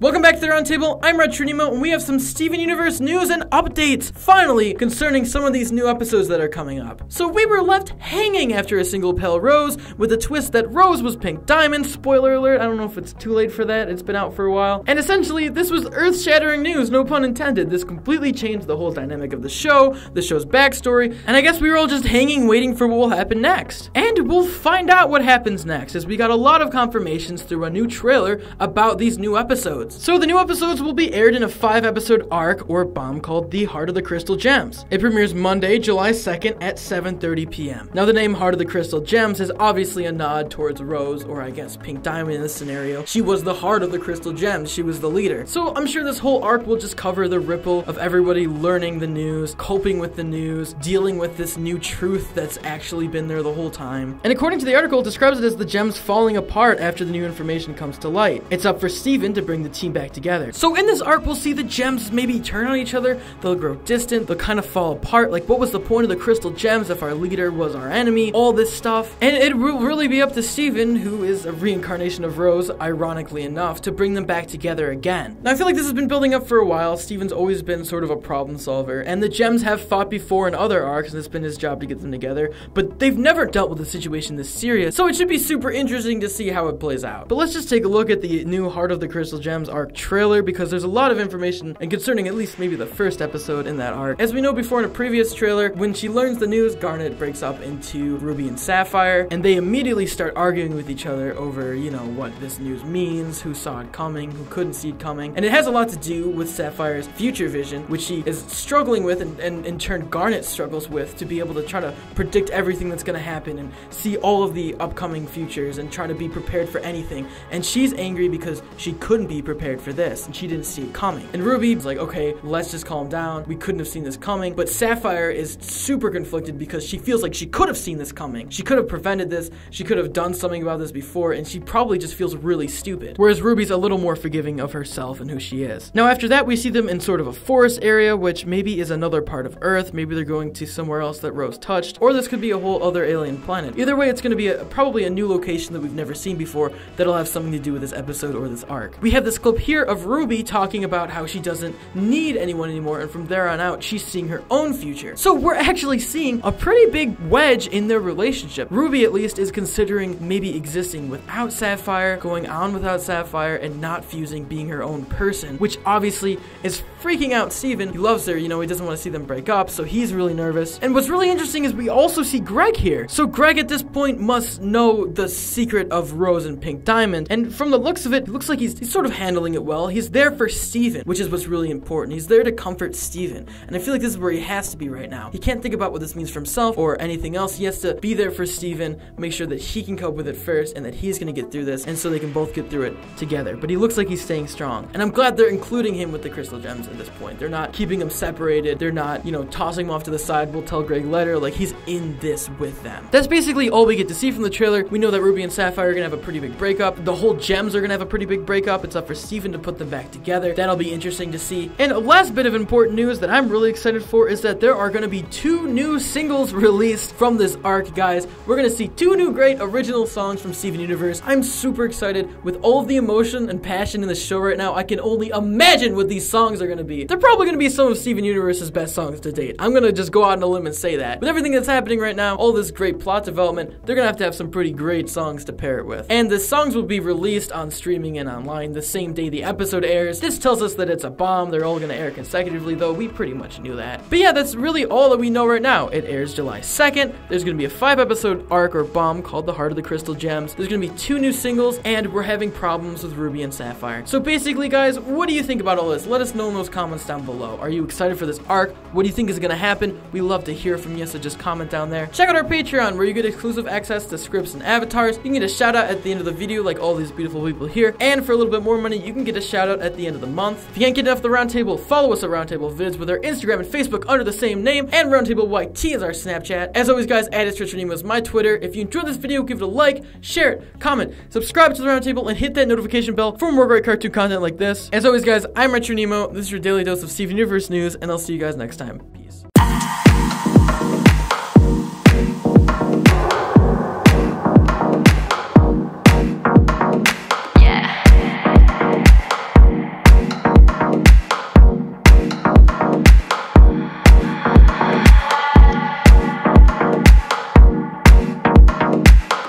Welcome back to The Roundtable, I'm RetroNemo, and we have some Steven Universe news and updates, finally, concerning some of these new episodes that are coming up. So we were left hanging after A Single Pale Rose, with the twist that Rose was Pink Diamond, spoiler alert, I don't know if it's too late for that, it's been out for a while. And essentially, this was earth-shattering news, no pun intended. This completely changed the whole dynamic of the show's backstory, and I guess we were all just hanging waiting for what will happen next. And we'll find out what happens next, as we got a lot of confirmations through a new trailer about these new episodes. So the new episodes will be aired in a 5-episode arc or bomb called The Heart of the Crystal Gems. It premieres Monday, July 2nd at 7:30 p.m. Now the name Heart of the Crystal Gems is obviously a nod towards Rose, or I guess Pink Diamond in this scenario. She was the heart of the Crystal Gems, she was the leader. So I'm sure this whole arc will just cover the ripple of everybody learning the news, coping with the news, dealing with this new truth that's actually been there the whole time. And according to the article, it describes it as the gems falling apart after the new information comes to light. It's up for Steven to bring the team back together. So in this arc, we'll see the gems maybe turn on each other, they'll grow distant, they'll kind of fall apart, like what was the point of the crystal gems if our leader was our enemy, all this stuff. And it will really be up to Steven, who is a reincarnation of Rose, ironically enough, to bring them back together again. Now I feel like this has been building up for a while, Steven's always been sort of a problem solver, and the gems have fought before in other arcs, and it's been his job to get them together, but they've never dealt with a situation this serious, so it should be super interesting to see how it plays out. But let's just take a look at the new Heart of the Crystal Gems arc trailer, because there's a lot of information and concerning at least maybe the first episode in that arc. As we know before in a previous trailer, when she learns the news, Garnet breaks up into Ruby and Sapphire, and they immediately start arguing with each other over, you know, what this news means, who saw it coming, who couldn't see it coming, and it has a lot to do with Sapphire's future vision, which she is struggling with, and in turn Garnet struggles with, to be able to try to predict everything that's going to happen and see all of the upcoming futures and try to be prepared for anything, and she's angry because she couldn't be prepared for this and she didn't see it coming. And Ruby's like, okay, let's just calm down, we couldn't have seen this coming. But Sapphire is super conflicted because she feels like she could have seen this coming, she could have prevented this, she could have done something about this before, and she probably just feels really stupid. Whereas Ruby's a little more forgiving of herself and who she is. Now after that, we see them in sort of a forest area, which maybe is another part of Earth, maybe they're going to somewhere else that Rose touched, or this could be a whole other alien planet. Either way, it's going to be probably a new location that we've never seen before that'll have something to do with this episode or this arc. We have this clip here of Ruby talking about how she doesn't need anyone anymore, and from there on out she's seeing her own future. So we're actually seeing a pretty big wedge in their relationship. Ruby at least is considering maybe existing without Sapphire, going on without Sapphire, and not fusing, being her own person, which obviously is freaking out Steven. He loves her, you know, he doesn't want to see them break up, so he's really nervous. And what's really interesting is we also see Greg here. So Greg at this point must know the secret of Rose and Pink Diamond, and from the looks of it, it looks like he's sort of handling it well. He's there for Steven, which is what's really important. He's there to comfort Steven, and I feel like this is where he has to be right now. He can't think about what this means for himself or anything else. He has to be there for Steven, make sure that he can cope with it first and that he's gonna get through this, and so they can both get through it together. But he looks like he's staying strong, and I'm glad they're including him with the crystal gems at this point. They're not keeping him separated, they're not, you know, tossing him off to the side, we'll tell Greg later. Like, he's in this with them. That's basically all we get to see from the trailer. We know that Ruby and Sapphire are gonna have a pretty big breakup, the whole gems are gonna have a pretty big breakup. It's up for Steven to put them back together. That'll be interesting to see. And a last bit of important news that I'm really excited for is that there are going to be 2 new singles released from this arc, guys. We're going to see 2 new great original songs from Steven Universe. I'm super excited. With all of the emotion and passion in the show right now, I can only imagine what these songs are going to be. They're probably going to be some of Steven Universe's best songs to date. I'm going to just go out on a limb and say that. With everything that's happening right now, all this great plot development, they're going to have some pretty great songs to pair it with. And the songs will be released on streaming and online the same day the episode airs. This tells us that it's a bomb. They're all gonna air consecutively, though we pretty much knew that. But yeah, that's really all that we know right now. It airs July 2nd. There's gonna be a 5-episode arc or bomb called The Heart of the Crystal Gems. There's gonna be 2 new singles, and we're having problems with Ruby and Sapphire. So basically, guys, what do you think about all this? Let us know in those comments down below. Are you excited for this arc? What do you think is gonna happen? We love to hear from you, so just comment down there. Check out our Patreon, where you get exclusive access to scripts and avatars. You can get a shout out at the end of the video, like all these beautiful people here. And for a little bit more money, you can get a shout out at the end of the month. If you can't get enough of the Roundtable, follow us at Roundtable Vids with our Instagram and Facebook under the same name, and Roundtable YT is our Snapchat. As always, guys, @ItsRetroNemo is my Twitter. If you enjoyed this video, give it a like, share it, comment, subscribe to the Roundtable, and hit that notification bell for more great cartoon content like this. As always, guys, I'm RetroNemo. This is your daily dose of Steven Universe news, and I'll see you guys next time. Peace.